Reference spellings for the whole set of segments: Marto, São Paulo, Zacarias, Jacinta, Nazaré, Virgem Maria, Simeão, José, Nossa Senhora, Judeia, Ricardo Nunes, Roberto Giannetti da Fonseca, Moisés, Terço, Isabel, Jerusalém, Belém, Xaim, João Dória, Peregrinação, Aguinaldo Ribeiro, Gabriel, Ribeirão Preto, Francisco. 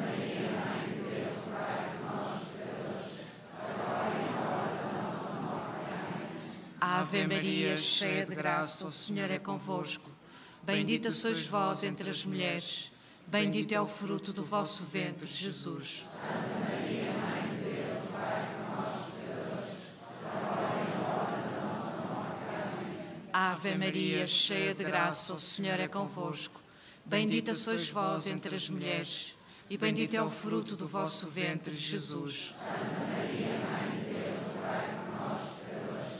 Maria, Ave Maria, cheia de graça, o Senhor é convosco. Bendita sois vós entre as mulheres, bendito é o fruto do vosso ventre, Jesus. Santa Maria, Mãe de Deus, rogai por nós, pecadores, agora e na hora da nossa morte. Amém. Ave Maria, cheia de graça, o Senhor é convosco. Bendita sois vós entre as mulheres, e bendito é o fruto do vosso ventre, Jesus. Santa Maria, Mãe de Deus, rogai por nós, pecadores,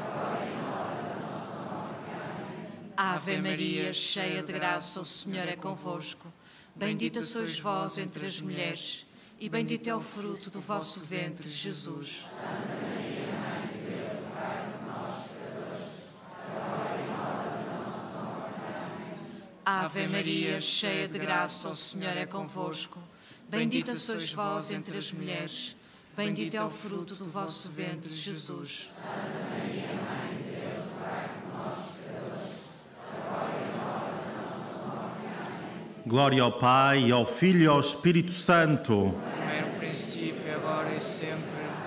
agora e na hora da nossa morte. Amém. Ave Maria, cheia de graça, o Senhor é convosco. Bendita sois vós entre as mulheres, e bendito é o fruto do vosso ventre, Jesus. Santa Maria, Mãe de Deus, rogai por nós, pecadores, agora e na hora da nossa morte. Amém. Ave Maria, cheia de graça, o Senhor é convosco. Bendita sois vós entre as mulheres, bendito é o fruto do vosso ventre, Jesus. Santa Maria, Mãe de Deus, rogai por nós, pecadores, agora e na hora da nossa morte. Amém. Glória ao Pai, ao Filho e ao Espírito Santo. Princípio, agora e sempre.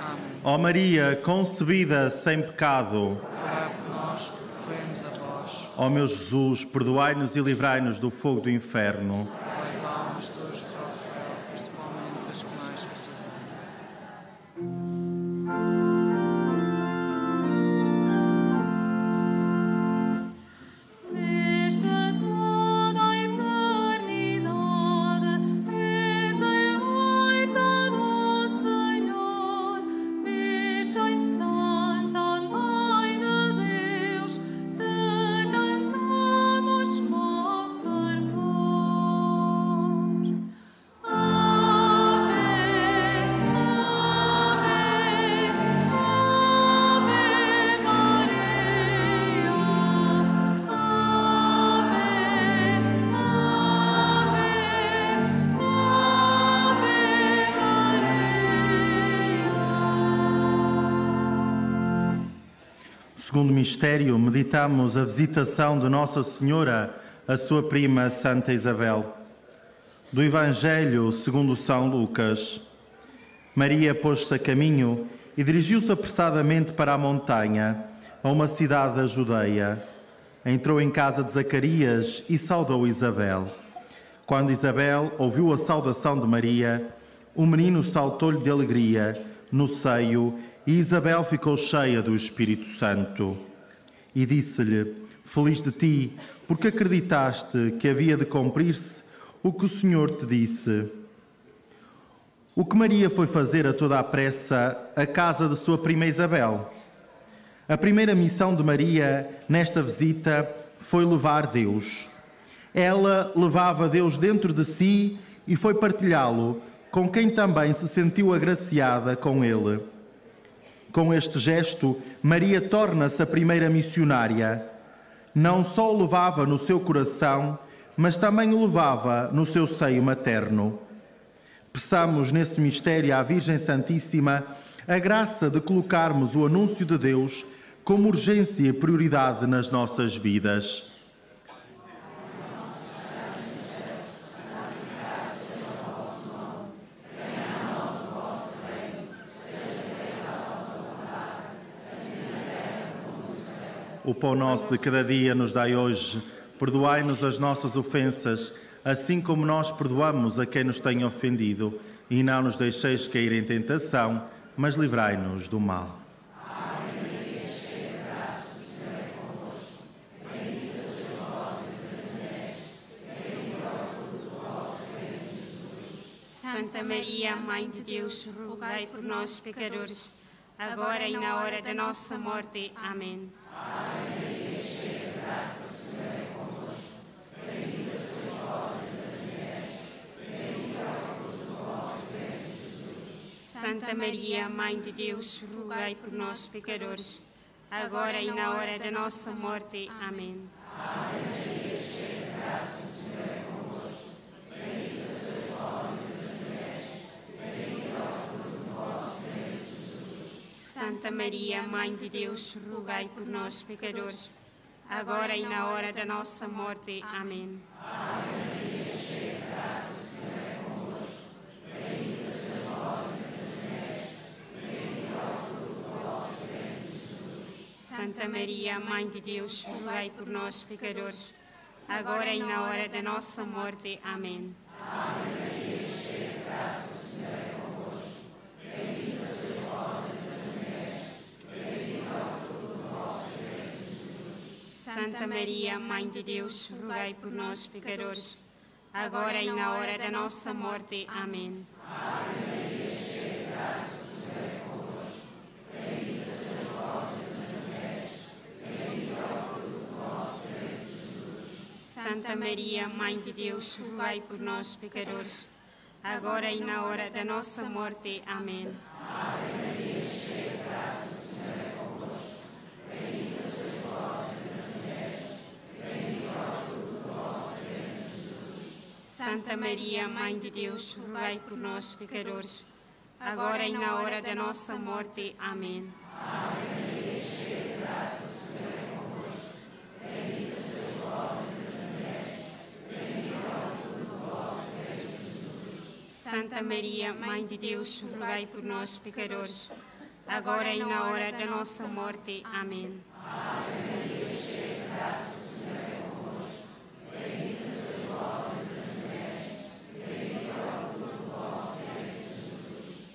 Amém. Ó Maria, concebida sem pecado, rogai por nós que recorremos a vós. Ó meu Jesus, perdoai-nos e livrai-nos do fogo do inferno. Rogai as almas todas para o céu, principalmente as que mais precisam. Segundo mistério, meditamos a visitação de Nossa Senhora, a sua prima Santa Isabel. Do Evangelho segundo São Lucas. Maria pôs-se a caminho e dirigiu-se apressadamente para a montanha, a uma cidade da Judeia. Entrou em casa de Zacarias e saudou Isabel. Quando Isabel ouviu a saudação de Maria, o menino saltou-lhe de alegria no seio e Isabel ficou cheia do Espírito Santo. E disse-lhe: feliz de ti, porque acreditaste que havia de cumprir-se o que o Senhor te disse. O que Maria foi fazer a toda a pressa à casa de sua prima Isabel. A primeira missão de Maria nesta visita foi levar Deus. Ela levava Deus dentro de si e foi partilhá-lo com quem também se sentiu agraciada com ele. Com este gesto, Maria torna-se a primeira missionária. Não só o levava no seu coração, mas também o levava no seu seio materno. Peçamos nesse mistério à Virgem Santíssima a graça de colocarmos o anúncio de Deus como urgência e prioridade nas nossas vidas. O pão nosso de cada dia nos dai hoje. Perdoai-nos as nossas ofensas, assim como nós perdoamos a quem nos tem ofendido. E não nos deixeis cair em tentação, mas livrai-nos do mal. Ave Maria, cheia de graça, o Senhor é convosco. Bendita sois vós entre as mulheres, e bendito é o fruto do vosso ventre, Jesus. Santa Maria, Mãe de Deus, rogai por nós, pecadores, agora e na hora da nossa morte. Amém. Ave Maria, cheia de graça, o Senhor é convosco. Bendita sois vós entre as mulheres, bendito é o fruto do vosso ventre, Jesus. Santa Maria, Mãe de Deus, rogai por nós, pecadores, agora e na hora da nossa morte. Amém. Ave Maria, cheia de graça, o Senhor é convosco. Bendita sois vós entre as mulheres, bendito é o fruto do vosso ventre, Jesus. Santa Maria, Mãe de Deus, rogai por nós, pecadores, agora e na hora da nossa morte. Amém. Ave Maria, cheia de graça, o Senhor é convosco. Bendita sois vós entre as mulheres, bendito é o fruto do vosso ventre, Jesus. Santa Maria, Mãe de Deus, rogai por nós, pecadores, agora e na hora da nossa morte. Amém. Ave Maria, cheia de graça, o Senhor é convosco. Bendita sois vós entre as mulheres, bendito é o fruto do vosso ventre, Jesus. Santa Maria, Mãe de Deus, rogai por nós, pecadores, agora e na hora da nossa morte. Amém. Santa Maria, Mãe de Deus, rogai por nós, pecadores, agora e na hora da nossa morte. Amém. Santa Maria, Mãe de Deus, rogai por nós, pecadores, agora e na hora da nossa morte. Amém. Santa Maria, Mãe de Deus, rogai por nós, pecadores, agora e na hora da nossa morte. Amém.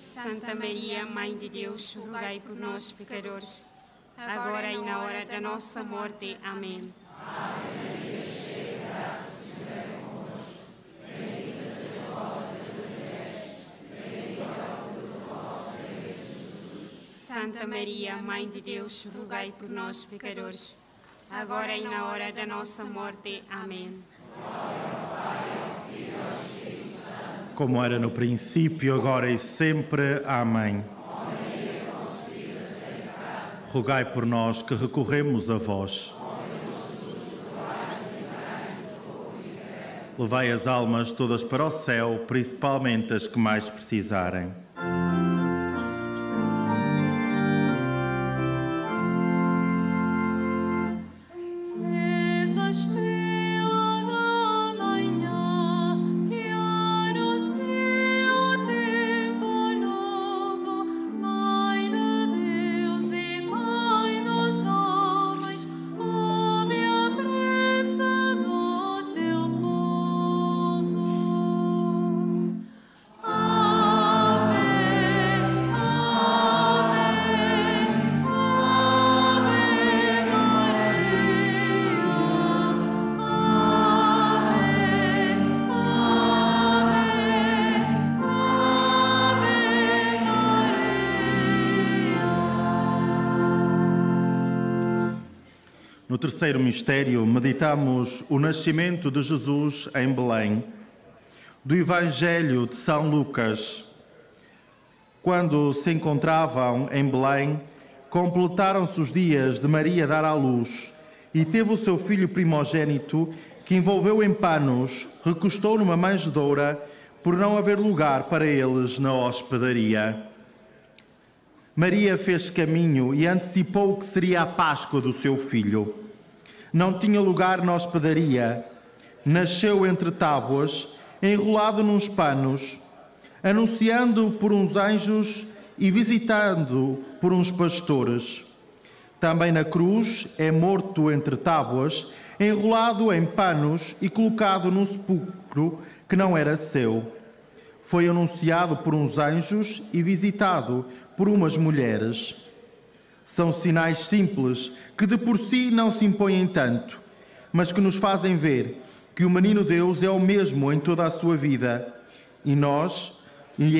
Santa Maria, Mãe de Deus, rogai por nós, pecadores, agora e na hora da nossa morte. Amém. Santa Maria, Mãe de Deus, rogai por nós, pecadores, agora e na hora da nossa morte. Amém. Como era no princípio, agora e sempre. Amém. Rogai por nós que recorremos a vós. Levai as almas todas para o céu, principalmente as que mais precisarem. No terceiro mistério, meditamos o nascimento de Jesus em Belém. Do Evangelho de São Lucas. Quando se encontravam em Belém, completaram-se os dias de Maria dar à luz e teve o seu filho primogênito, que envolveu em panos, recostou numa manjedoura, por não haver lugar para eles na hospedaria. Maria fez caminho e antecipou o que seria a Páscoa do seu filho. Não tinha lugar na hospedaria. Nasceu entre tábuas, enrolado nos panos, anunciando por uns anjos e visitando por uns pastores. Também na cruz é morto entre tábuas, enrolado em panos e colocado num sepulcro que não era seu. Foi anunciado por uns anjos e visitado por umas mulheres. São sinais simples que de por si não se impõem tanto, mas que nos fazem ver que o menino Deus é o mesmo em toda a sua vida. E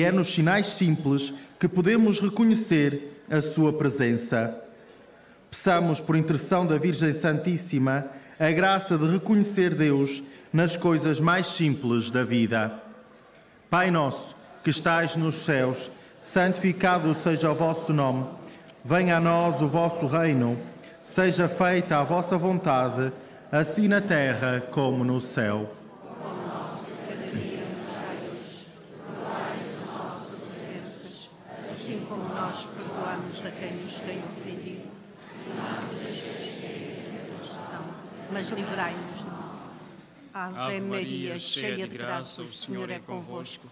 é nos sinais simples que podemos reconhecer a sua presença. Peçamos, por intercessão da Virgem Santíssima, a graça de reconhecer Deus nas coisas mais simples da vida. Pai nosso, que estais nos céus, santificado seja o vosso nome. Venha a nós o vosso reino. Seja feita a vossa vontade, assim na terra como no céu. O nosso cada dia nos dai hoje. Perdoai as nossas ofensas, assim como nós perdoamos a quem nos tem ofendido. Não nos deixeis cair em tentação, mas livrai-nos do mal. Ave Maria, cheia de graça, o Senhor é convosco.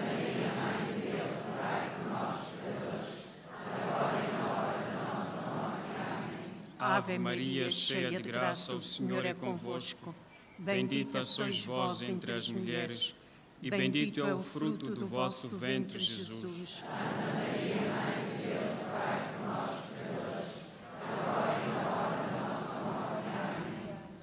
Maria, Mãe de Deus, Pai de nós, pecadores, agora e na hora da nossa morte. Ave Maria, cheia de graça, o Senhor é convosco. Bendita sois vós entre as mulheres, e bendito é o fruto do vosso ventre, Jesus. Santa Maria, Mãe de Deus, Pai de nós, pecadores, agora e na hora da nossa morte.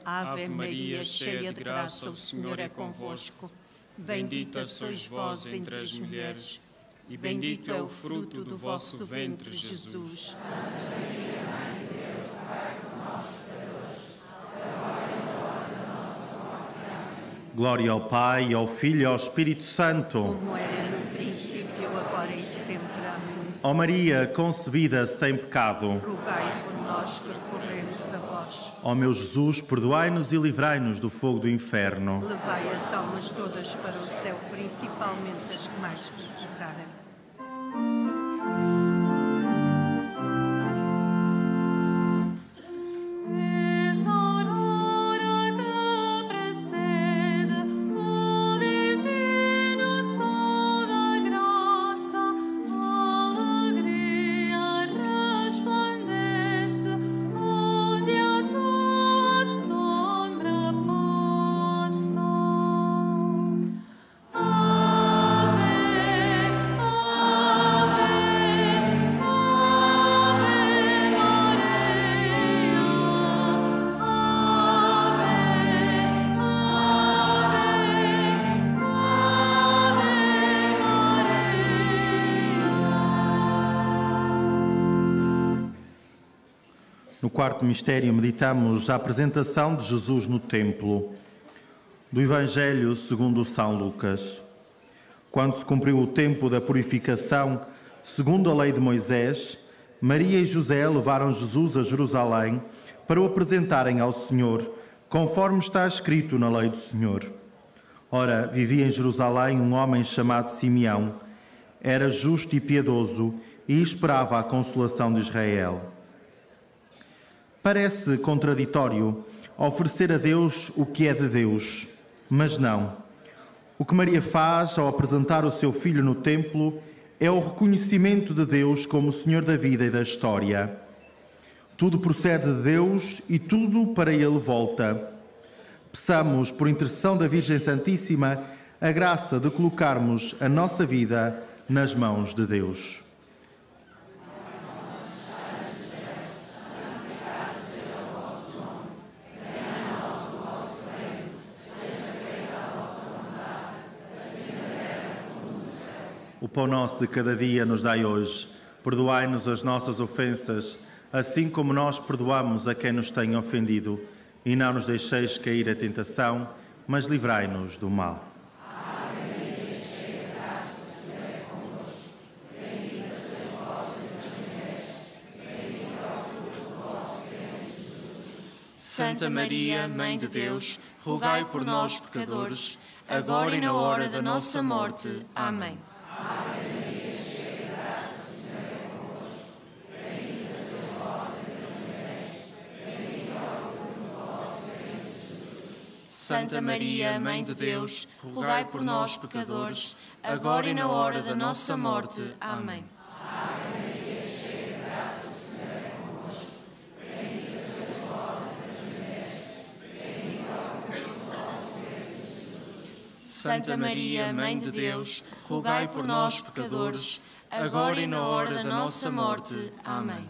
Ave Maria, cheia de graça, o Senhor é convosco. Bendita sois vós entre as mulheres, e bendito é o fruto do vosso ventre, Jesus. Santa Maria, Mãe de Deus, Pai de nós, pecadores, agora e na hora da nossa morte. Glória ao Pai, ao Filho e ao Espírito Santo. Como era no princípio, agora e sempre. Amém. Ó Maria, concebida sem pecado, rogai por nós que recorremos a vós. Ó meu Jesus, perdoai-nos e livrai-nos do fogo do inferno. Levai as almas todas para o céu, principalmente as que mais precisarem. No quarto mistério meditamos a apresentação de Jesus no templo, do Evangelho segundo São Lucas. Quando se cumpriu o tempo da purificação, segundo a lei de Moisés, Maria e José levaram Jesus a Jerusalém para o apresentarem ao Senhor, conforme está escrito na lei do Senhor. Ora, vivia em Jerusalém um homem chamado Simeão. Era justo e piedoso e esperava a consolação de Israel. Parece contraditório oferecer a Deus o que é de Deus, mas não. O que Maria faz ao apresentar o seu filho no templo é o reconhecimento de Deus como Senhor da vida e da história. Tudo procede de Deus e tudo para Ele volta. Peçamos, por intercessão da Virgem Santíssima, a graça de colocarmos a nossa vida nas mãos de Deus. O pão nosso de cada dia nos dai hoje. Perdoai-nos as nossas ofensas, assim como nós perdoamos a quem nos tem ofendido. E não nos deixeis cair a tentação, mas livrai-nos do mal. Santa Maria, Mãe de Deus, rogai por nós, pecadores, agora e na hora da nossa morte. Amém. Santa Maria, Mãe de Deus, rogai por nós, pecadores, agora e na hora da nossa morte. Amém. Ave Maria, cheia de graça, o Senhor é convosco. Bendita sois vós entre as mulheres, bendito é o fruto do vosso ventre, Jesus. Santa Maria, Mãe de Deus, rogai por nós, pecadores, agora e na hora da nossa morte. Amém.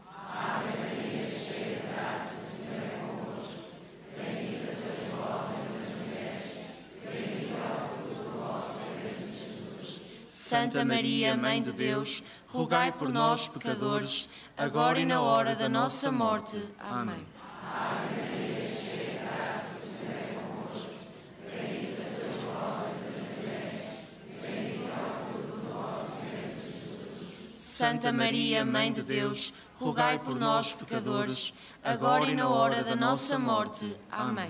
Santa Maria, Mãe de Deus, rogai por nós, pecadores, agora e na hora da nossa morte. Amém. Ave Maria, cheia de graça, o Senhor é convosco. Bendita sois vós entre as mulheres, bendito é o fruto do vosso ventre, Jesus. Santa Maria, Mãe de Deus, rogai por nós, pecadores, agora e na hora da nossa morte. Amém.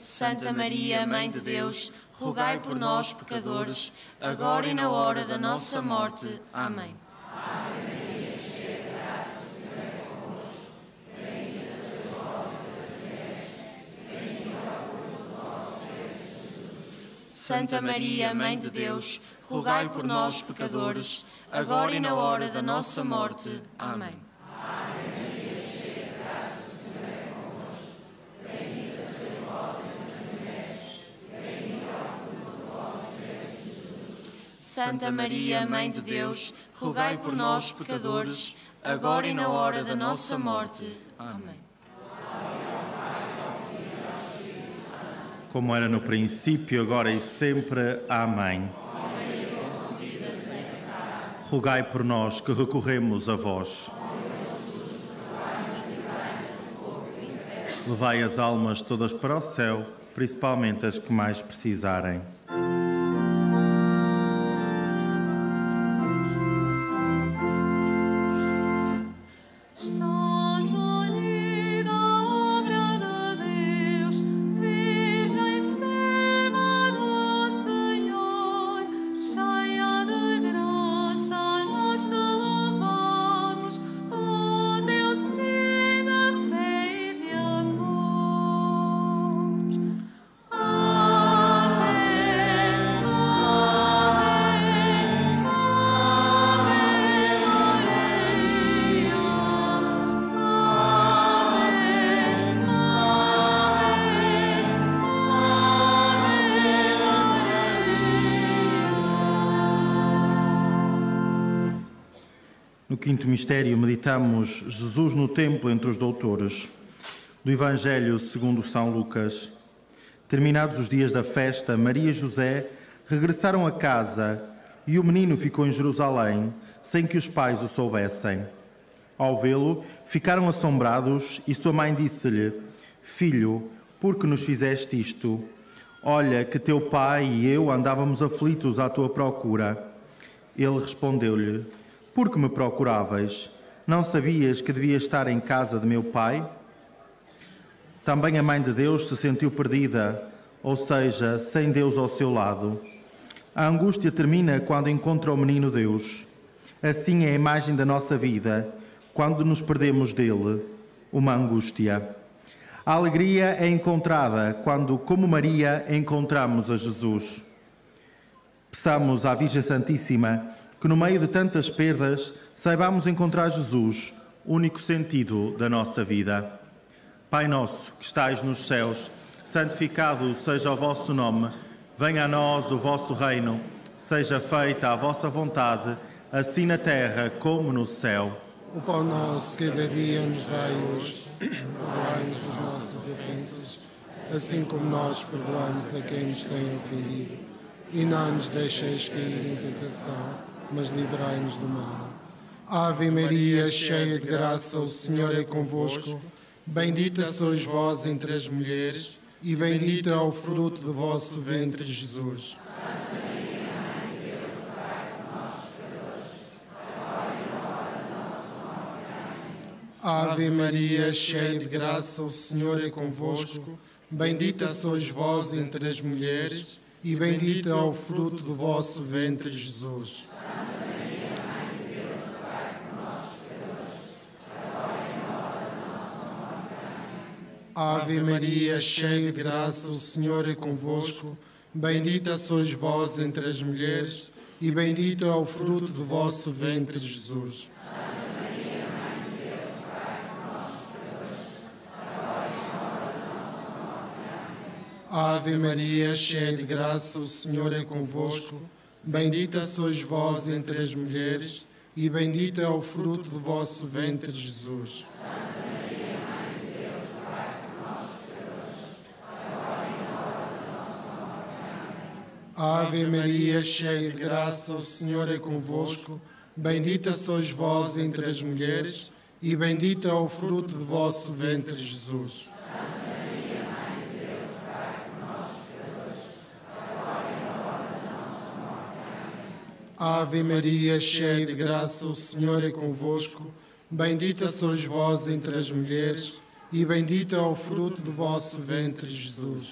Santa Maria, Mãe de Deus, rogai por nós, pecadores, agora e na hora da nossa morte. Amém. Ave Maria, cheia de graça, o Senhor é convosco. Bendita sois vós entre as mulheres, bendito é o fruto do vosso ventre, Jesus. Santa Maria, Mãe de Deus, rogai por nós, pecadores, agora e na hora da nossa morte. Amém. Santa Maria, Mãe de Deus, rogai por nós, pecadores, agora e na hora da nossa morte. Amém. Como era no princípio, agora e sempre. Amém. Rogai por nós que recorremos a vós. Levai as almas todas para o céu, principalmente as que mais precisarem. No quinto mistério meditamos Jesus no templo entre os doutores, do Evangelho segundo São Lucas. Terminados os dias da festa, Maria e José regressaram a casa e o menino ficou em Jerusalém, sem que os pais o soubessem. Ao vê-lo, ficaram assombrados e sua mãe disse-lhe: Filho, por que nos fizeste isto? Olha que teu pai e eu andávamos aflitos à tua procura. Ele respondeu-lhe: Por que me procuráveis? Não sabias que devia estar em casa de meu pai? Também a Mãe de Deus se sentiu perdida, ou seja, sem Deus ao seu lado. A angústia termina quando encontra o menino Deus. Assim é a imagem da nossa vida, quando nos perdemos dele, uma angústia. A alegria é encontrada quando, como Maria, encontramos a Jesus. Peçamos à Virgem Santíssima que no meio de tantas perdas saibamos encontrar Jesus, único sentido da nossa vida. Pai nosso, que estais nos céus, santificado seja o vosso nome. Venha a nós o vosso reino. Seja feita a vossa vontade, assim na terra como no céu. O pão nosso cada dia nos dai hoje. Perdoai-nos as nossas ofensas, assim como nós perdoamos a quem nos tem ofendido. E não nos deixeis cair em tentação, mas livrai-nos do mal. Ave Maria, cheia de graça, o Senhor é convosco. Bendita sois vós entre as mulheres, e bendito é o fruto do vosso ventre, Jesus. Santa Maria, Mãe de Deus, rogai por nós, pecadores, agora e na hora da nossa morte. Amém. Ave Maria, cheia de graça, o Senhor é convosco. Bendita sois vós entre as mulheres, e bendito é o fruto do vosso ventre, Jesus. Santa Maria, Mãe de Deus, rogai por nós, pecadores, agora e na hora da nossa morte. Amém. Ave Maria, cheia de graça, o Senhor é convosco. Bendita sois vós entre as mulheres, e bendito é o fruto do vosso ventre, Jesus. Santa Maria, Mãe de Deus, rogai por nós, pecadores, agora e na hora da nossa morte. Amém. Ave Maria, cheia de graça, o Senhor é convosco. Bendita sois vós entre as mulheres, e bendito é o fruto do vosso ventre, Jesus. Santa Maria, Mãe de Deus, rogai por nós, pecadores, agora e na hora da nossa morte. Ave Maria, cheia de graça, o Senhor é convosco. Bendita sois vós entre as mulheres, e bendito é o fruto do vosso ventre, Jesus.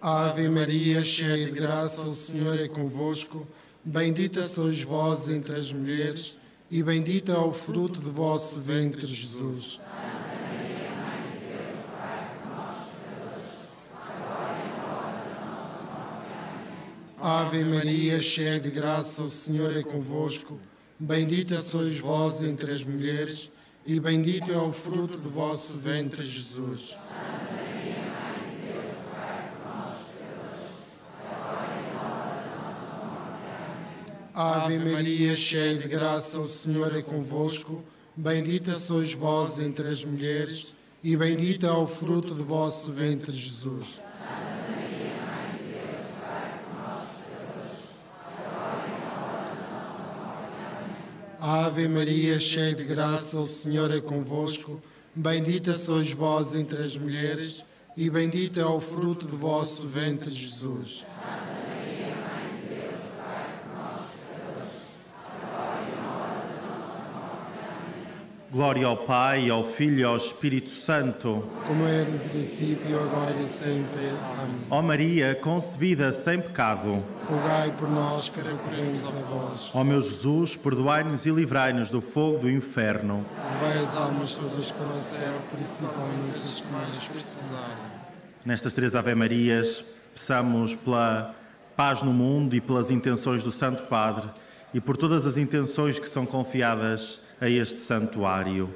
Ave Maria, cheia de graça, o Senhor é convosco. Bendita sois vós entre as mulheres, e bendito é o fruto do vosso ventre, Jesus. Santa Maria, Mãe de Deus, rogai por nós, pecadores, agora e na hora da nossa morte. Amém. Ave Maria, cheia de graça, o Senhor é convosco. Bendita sois vós entre as mulheres, e bendito é o fruto do vosso ventre, Jesus. Ave Maria, cheia de graça, o Senhor é convosco. Bendita sois vós entre as mulheres, e bendito é o fruto do vosso ventre, Jesus. Santa Maria, Mãe de Deus, rogai por nós, pecadores, agora e na hora da nossa morte. Amém. Ave Maria, cheia de graça, o Senhor é convosco. Bendita sois vós entre as mulheres, e bendito é o fruto do vosso ventre, Jesus. Ave Maria, cheia de graça, o Senhor é convosco. Bendita sois vós entre as mulheres, e bendito é o fruto do vosso ventre, Jesus. Santa Maria, Mãe de Deus, rogai por nós, pecadores, agora e na hora da nossa morte. Amém. Glória ao Pai, ao Filho e ao Espírito Santo, como era no princípio, agora e sempre. Amém. Ó Maria, concebida sem pecado, rogai por nós que recorremos a vós. Ó meu Jesus, perdoai-nos e livrai-nos do fogo do inferno. Levai as almas todas para o céu, principalmente as que mais precisarem. Nestas três Ave Marias, peçamos pela paz no mundo e pelas intenções do Santo Padre e por todas as intenções que são confiadas a este santuário.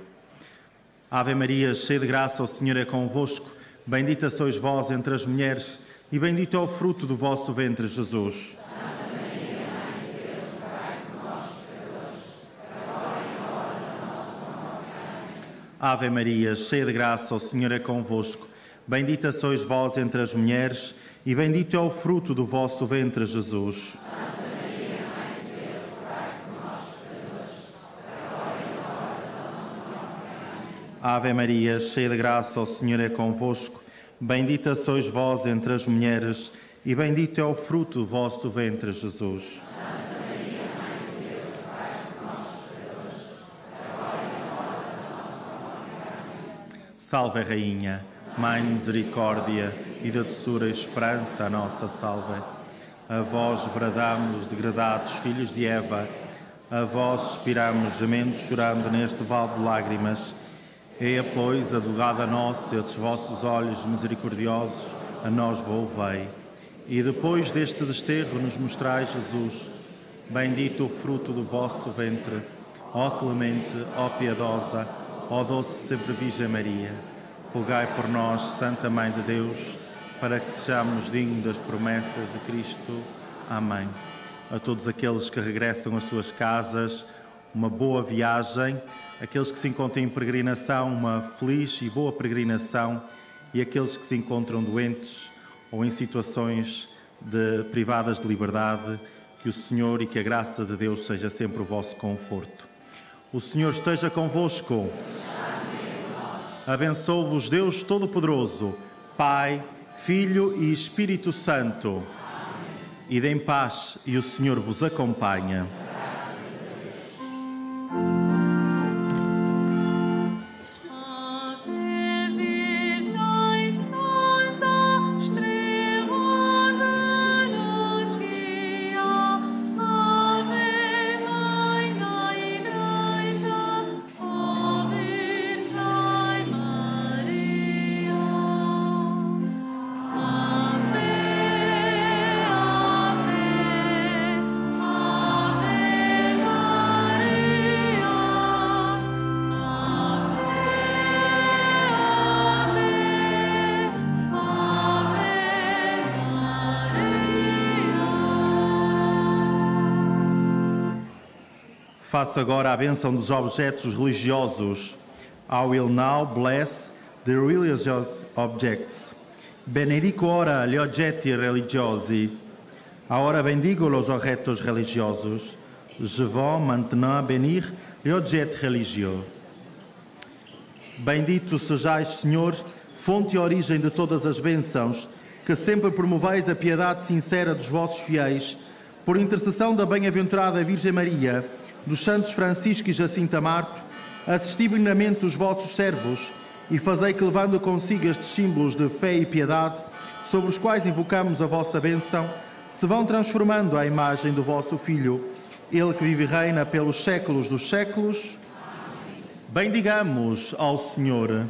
Ave Maria, cheia de graça, o Senhor é convosco. Bendita sois vós entre as mulheres, e bendito é o fruto do vosso ventre, Jesus. Santa Maria, Mãe de Deus, rogai por nós, pecadores, agora e na hora da nossa morte. Ave Maria, cheia de graça, o Senhor é convosco. Bendita sois vós entre as mulheres, e bendito é o fruto do vosso ventre, Jesus. Ave Maria, cheia de graça, o Senhor é convosco. Bendita sois vós entre as mulheres, e bendito é o fruto do vosso ventre, Jesus. Santa Maria, Mãe de Deus, rogai por nós, pecadores, agora e na hora da nossa morte. Amém. Salve, Rainha, Mãe de misericórdia e da doçura e esperança, a nossa salve. A vós bradamos, degradados, filhos de Eva. A vós expiramos, gemendo, chorando neste vale de lágrimas. É, pois, advogada nossa, esses vossos olhos misericordiosos a nós volvei. E depois deste desterro nos mostrai, Jesus, Bendito o fruto do vosso ventre, ó clemente, ó piedosa, ó doce sempre Virgem Maria. Rogai por nós, Santa Mãe de Deus, para que sejamos dignos das promessas de Cristo. Amém. A todos aqueles que regressam às suas casas, uma boa viagem. Aqueles que se encontram em peregrinação, uma feliz e boa peregrinação. E aqueles que se encontram doentes ou em situações privadas de liberdade, que o Senhor e que a graça de Deus seja sempre o vosso conforto. O Senhor esteja convosco. Abençoe-vos Deus Todo-Poderoso, Pai, Filho e Espírito Santo. Ide em paz e o Senhor vos acompanha. Faço agora a bênção dos objetos religiosos. I will now bless the religious objects. Benedico ora gli oggetti religiosi. Ora bendigo los objetos religiosos. Je vais maintenant bénir les objets religieux. Bendito sejais, Senhor, fonte e origem de todas as bênçãos, que sempre promoveis a piedade sincera dos vossos fiéis, por intercessão da bem-aventurada Virgem Maria, dos santos Francisco e Jacinta Marto, assisti benignamente os vossos servos e fazei que, levando consigo estes símbolos de fé e piedade, sobre os quais invocamos a vossa bênção, se vão transformando à imagem do vosso Filho, Ele que vive e reina pelos séculos dos séculos. Bendigamos ao Senhor.